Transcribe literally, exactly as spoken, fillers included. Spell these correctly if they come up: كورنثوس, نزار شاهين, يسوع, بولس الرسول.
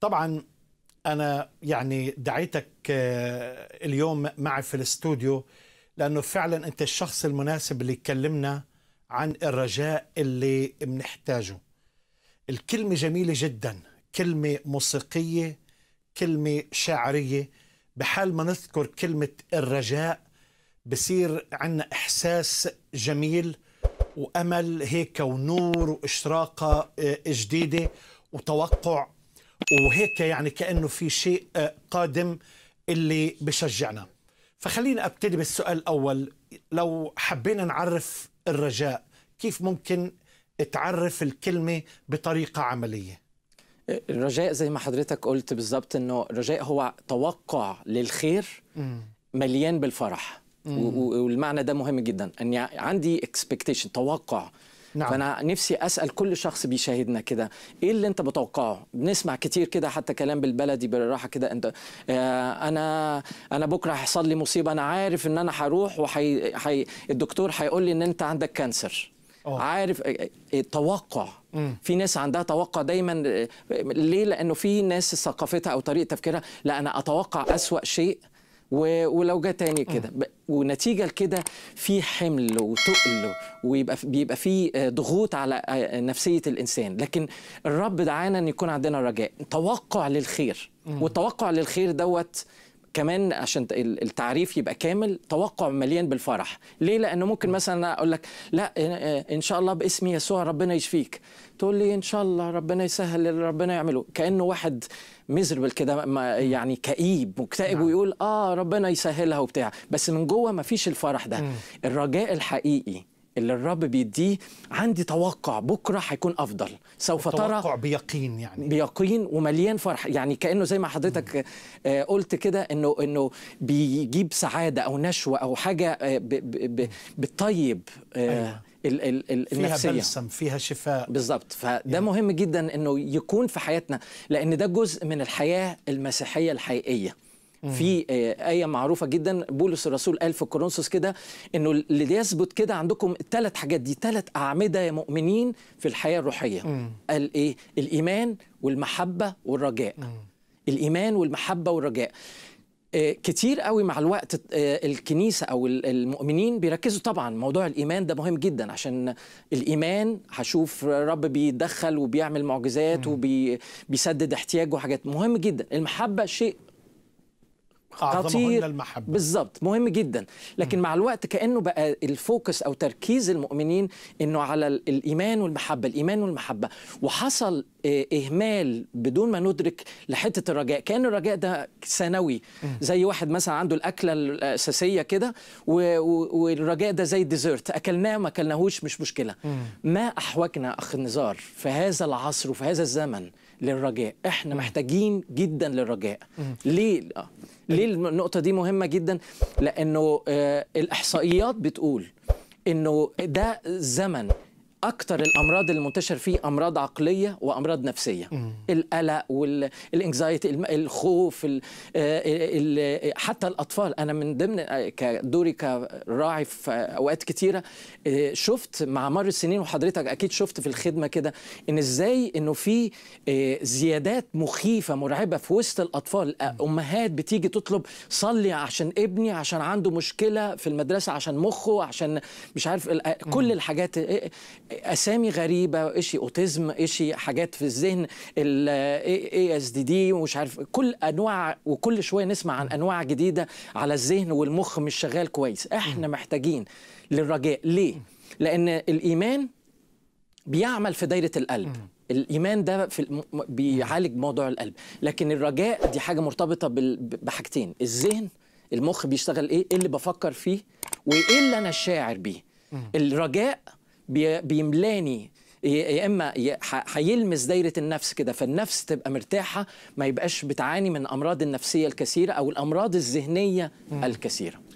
طبعا أنا يعني دعيتك اليوم معي في الاستوديو لأنه فعلا أنت الشخص المناسب اللي يكلمنا عن الرجاء اللي بنحتاجه. الكلمة جميلة جدا، كلمة موسيقية، كلمة شاعرية. بحال ما نذكر كلمة الرجاء بصير عندنا إحساس جميل وأمل هيك ونور وإشراقة جديدة وتوقع، وهيك يعني كأنه في شيء قادم اللي بشجعنا. فخلينا أبتدي بالسؤال الأول، لو حبينا نعرف الرجاء كيف ممكن تعرف الكلمة بطريقة عملية؟ الرجاء زي ما حضرتك قلت بالضبط، أنه الرجاء هو توقع للخير مليان بالفرح. والمعنى ده مهم جدا، أن عندي expectation، توقع. نعم. فأنا نفسي أسأل كل شخص بيشاهدنا كده، إيه اللي أنت بتوقعه؟ بنسمع كتير كده حتى كلام بالبلدي بالراحة كده، أنت آه أنا أنا بكرة هيحصل لي مصيبة، أنا عارف إن أنا هروح وحي حي الدكتور هيقول لي إن أنت عندك كانسر. أوه. عارف التوقع. مم. في ناس عندها توقع دايما. ليه؟ لأنه في ناس ثقافتها أو طريقة تفكيرها، لا أنا أتوقع أسوأ شيء ولو جاء تاني كده، ونتيجه لكده في حمل وتقل، ويبقى بيبقى في ضغوط على نفسيه الانسان. لكن الرب دعانا ان يكون عندنا رجاء، توقع للخير. مم. والتوقع للخير دوت كمان عشان التعريف يبقى كامل، توقع مليان بالفرح. ليه؟ لانه ممكن مثلا اقول لك لا ان شاء الله باسم يسوع ربنا يشفيك، تقول لي ان شاء الله ربنا يسهل اللي ربنا يعمله، كانه واحد مزربل كده يعني كئيب مكتئب. نعم. ويقول اه ربنا يسهلها وبتاع، بس من جوه ما فيش الفرح ده. مم. الرجاء الحقيقي اللي الرب بيديه، عندي توقع بكره هيكون افضل، سوف ترى، توقع بيقين، يعني بيقين ومليان فرح، يعني كانه زي ما حضرتك آه قلت كده انه انه بيجيب سعاده او نشوه او حاجه آه بتطيب آه أيوة. ال ال ال فيها النفسية. بلسم، فيها شفاء. بالظبط. فده يعني مهم جدا انه يكون في حياتنا، لان ده جزء من الحياه المسيحيه الحقيقيه. في آية معروفة جدا بولس الرسول قال في كورنثوس كده انه اللي يثبت كده عندكم الثلاث حاجات دي، ثلاث أعمدة يا مؤمنين في الحياة الروحية. مم. قال ايه؟ الإيمان والمحبة والرجاء. مم. الإيمان والمحبة والرجاء. آه كتير قوي مع الوقت آه الكنيسة أو المؤمنين بيركزوا طبعا موضوع الإيمان ده مهم جدا، عشان الإيمان هشوف رب بيتدخل وبيعمل معجزات وبيسدد احتياج وحاجات مهم جدا. المحبة شيء خطير، بالظبط، مهم جدا. لكن م. مع الوقت كأنه بقى الفوكس أو تركيز المؤمنين أنه على الإيمان والمحبة، الإيمان والمحبة، وحصل إهمال بدون ما ندرك لحتة الرجاء، كأن الرجاء ده ثانوي. زي واحد مثلا عنده الأكلة الأساسية كده، والرجاء ده زي الديزرت، أكلناه ما أكلناهوش مش مشكلة. م. ما أحوجنا أخ نزار في هذا العصر وفي هذا الزمن للرجاء، احنا محتاجين جدا للرجاء. ليه؟ ليه النقطة دي مهمة جدا؟ لأنه آه الإحصائيات بتقول إنه ده زمن أكتر الأمراض المنتشر فيه أمراض عقلية وأمراض نفسية. مم. القلق والإنكزايتي، الخوف، ال ال حتى الأطفال. أنا من ضمن دوري كراعي في أوقات كتيرة شفت مع مر السنين، وحضرتك أكيد شفت في الخدمة كده، إن إزاي إنه في زيادات مخيفة مرعبة في وسط الأطفال. أمهات بتيجي تطلب صلي عشان ابني، عشان عنده مشكلة في المدرسة، عشان مخه، عشان مش عارف كل الحاجات، اسامي غريبه، إشي اوتيزم، إشي حاجات في الذهن، الاي اس دي دي ومش عارف كل انواع، وكل شويه نسمع عن انواع جديده على الذهن والمخ مش شغال كويس. احنا محتاجين للرجاء. ليه؟ لان الايمان بيعمل في دايره القلب، الايمان ده في الم... بيعالج موضوع القلب، لكن الرجاء دي حاجه مرتبطه بال... بحاجتين، الذهن، المخ بيشتغل ايه، اللي بفكر فيه وايه اللي انا شاعر بيه. الرجاء بيملاني، يا اما هيلمس دايره النفس كده، فالنفس تبقى مرتاحه، ما يبقاش بتعاني من الامراض النفسيه الكثيره او الامراض الذهنيه الكثيره.